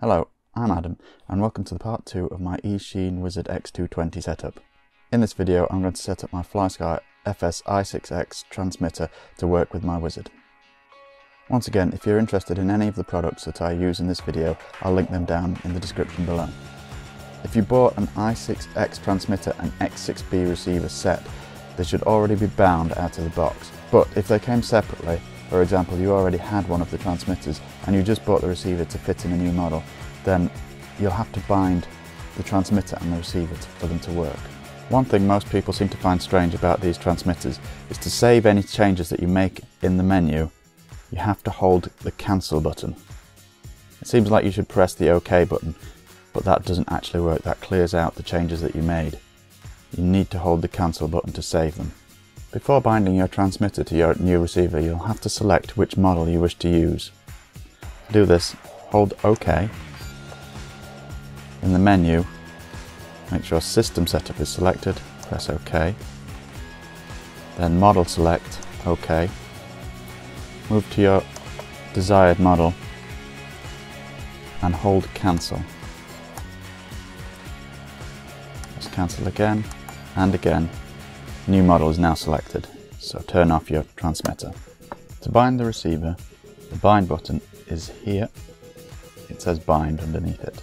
Hello, I'm Adam, and welcome to the part 2 of my Eachine Wizard X220 setup. In this video I'm going to set up my FlySky FS-i6X transmitter to work with my Wizard. Once again, if you're interested in any of the products that I use in this video, I'll link them down in the description below. If you bought an i6X transmitter and X6B receiver set, they should already be bound out of the box, but if they came separately, for example, you already had one of the transmitters and you just bought the receiver to fit in a new model, then you'll have to bind the transmitter and the receiver for them to work. One thing most people seem to find strange about these transmitters is to save any changes that you make in the menu, you have to hold the cancel button. It seems like you should press the OK button, but that doesn't actually work. That clears out the changes that you made. You need to hold the cancel button to save them. Before binding your transmitter to your new receiver, you'll have to select which model you wish to use. To do this, hold OK in the menu, make sure System Setup is selected, press OK, then Model select, OK, move to your desired model and hold Cancel. Press Cancel again and again. New model is now selected, so turn off your transmitter. To bind the receiver, the bind button is here. It says bind underneath it.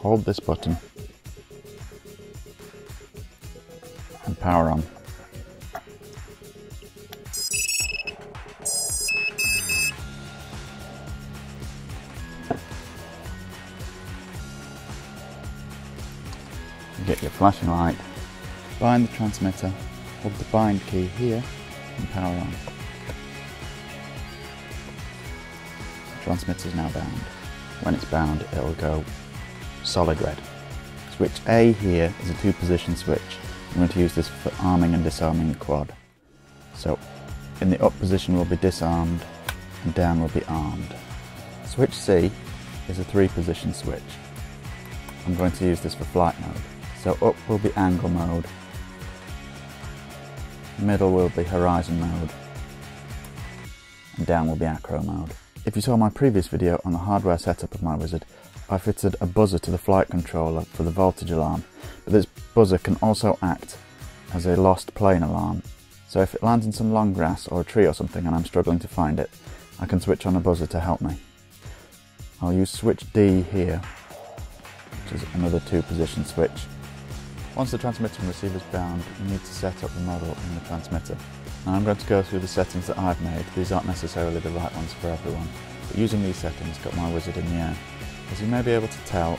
Hold this button and power on. Get your flashing light, bind the transmitter, hold the bind key here and power on. The transmitter is now bound. When it's bound it will go solid red. Switch A here is a 2-position switch. I'm going to use this for arming and disarming the quad. So in the up position will be disarmed and down will be armed. Switch C is a 3-position switch. I'm going to use this for flight mode. So up will be angle mode, middle will be horizon mode, and down will be acro mode. If you saw my previous video on the hardware setup of my Wizard, I fitted a buzzer to the flight controller for the voltage alarm, but this buzzer can also act as a lost plane alarm. So if it lands in some long grass or a tree or something and I'm struggling to find it, I can switch on a buzzer to help me. I'll use switch D here, which is another 2-position switch. Once the transmitter and receiver is bound, you need to set up the model in the transmitter. Now I'm going to go through the settings that I've made. These aren't necessarily the right ones for everyone, but using these settings got my Wizard in the air. As you may be able to tell,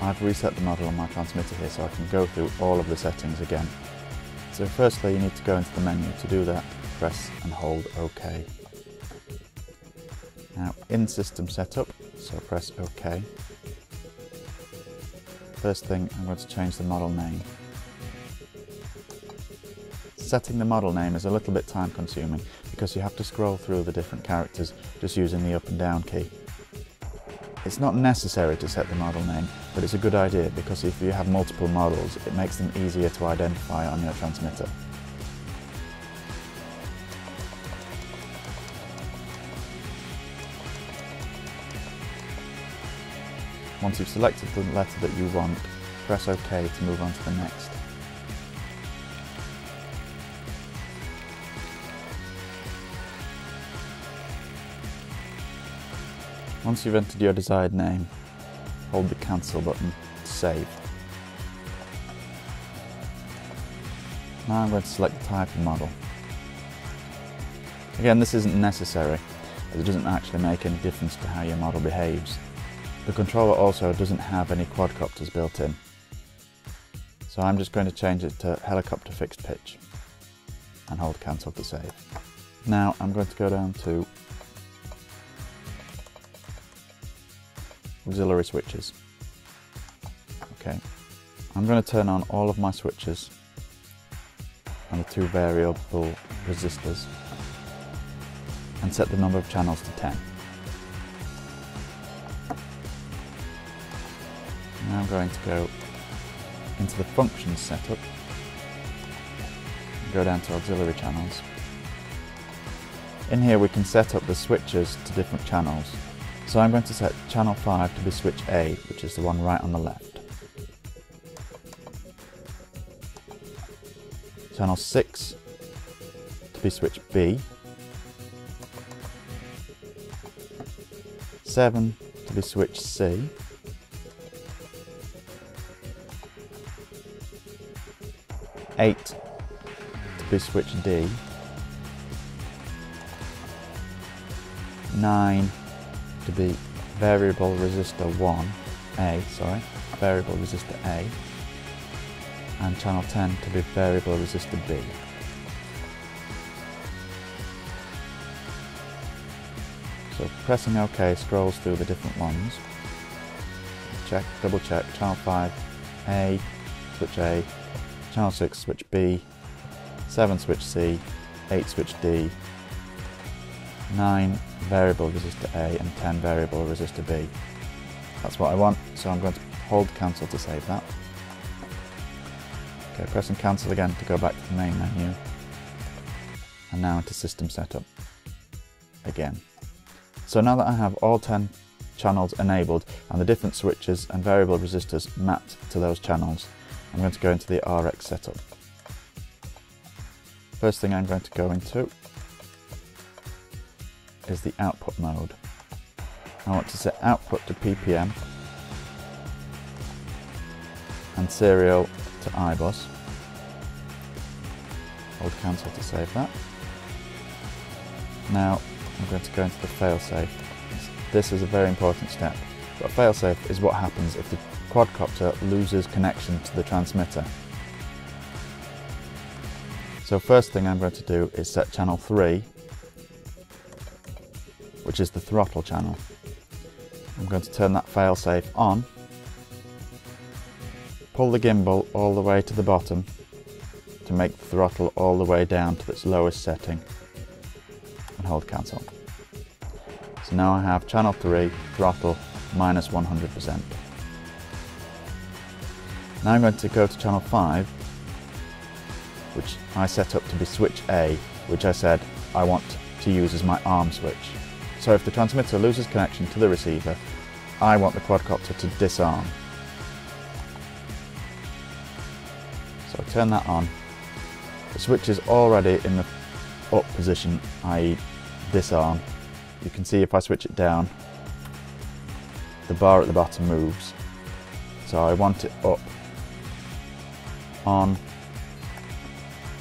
I've reset the model on my transmitter here so I can go through all of the settings again. So firstly you need to go into the menu. To do that, press and hold OK. Now in System Setup, so press OK. First thing, I'm going to change the model name. Setting the model name is a little bit time consuming because you have to scroll through the different characters just using the up and down key. It's not necessary to set the model name, but it's a good idea because if you have multiple models it makes them easier to identify on your transmitter. Once you've selected the letter that you want, press OK to move on to the next. Once you've entered your desired name, hold the cancel button to save. Now I'm going to select the type of model. Again, this isn't necessary, as it doesn't actually make any difference to how your model behaves. The controller also doesn't have any quadcopters built in, so I'm just going to change it to helicopter fixed pitch and hold cancel to save. Now I'm going to go down to auxiliary switches. Okay, I'm going to turn on all of my switches and the 2 variable resistors and set the number of channels to 10. Now I'm going to go into the functions setup, go down to auxiliary channels. In here we can set up the switches to different channels. So I'm going to set channel 5 to be switch A, which is the one right on the left. Channel 6 to be switch B. 7 to be switch C. 8 to be switch D. 9 to be variable resistor variable resistor A, and channel 10 to be variable resistor B. So pressing OK scrolls through the different ones. Check, double check, channel 5, A, switch A, channel 6, switch B, 7, switch C, 8, switch D, 9 variable resistor A and 10 variable resistor B. That's what I want, so I'm going to hold cancel to save that. Okay, pressing cancel again to go back to the main menu, and now into system setup again. So now that I have all 10 channels enabled and the different switches and variable resistors mapped to those channels, I'm going to go into the RX setup. First thing I'm going to go into is the output mode. I want to set output to PPM and serial to iBus. Hold cancel to save that. Now I'm going to go into the failsafe. This is a very important step, but failsafe is what happens if the quadcopter loses connection to the transmitter. So first thing I'm going to do is set channel 3, which is the throttle channel. I'm going to turn that failsafe on, pull the gimbal all the way to the bottom to make the throttle all the way down to its lowest setting, and hold cancel. So now I have channel 3, throttle, minus 100%. Now I'm going to go to channel 5, which I set up to be switch A, which I said I want to use as my arm switch. So if the transmitter loses connection to the receiver, I want the quadcopter to disarm. So turn that on. The switch is already in the up position, i.e. disarm. You can see if I switch it down, the bar at the bottom moves. So I want it up, on.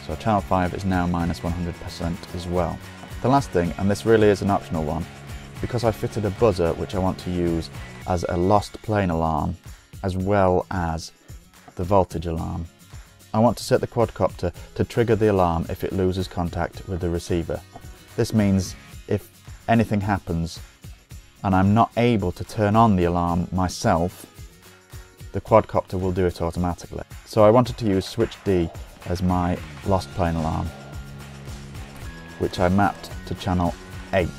So channel 5 is now minus 100% as well. The last thing, and this really is an optional one, because I fitted a buzzer which I want to use as a lost plane alarm as well as the voltage alarm, I want to set the quadcopter to trigger the alarm if it loses contact with the receiver. This means if anything happens and I'm not able to turn on the alarm myself, the quadcopter will do it automatically. So I wanted to use switch D as my lost plane alarm, which I mapped to channel 8.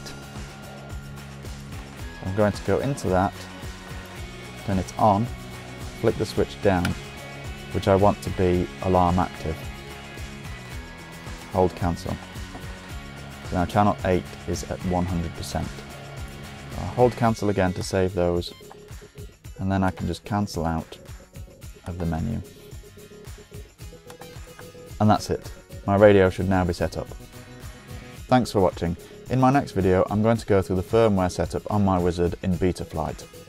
I'm going to go into that, turn it on, flick the switch down, which I want to be alarm active. Hold cancel. So now channel 8 is at 100%. I'll hold cancel again to save those, and then I can just cancel out of the menu. And that's it. My radio should now be set up. Thanks for watching. In my next video, I'm going to go through the firmware setup on my wizard in Betaflight.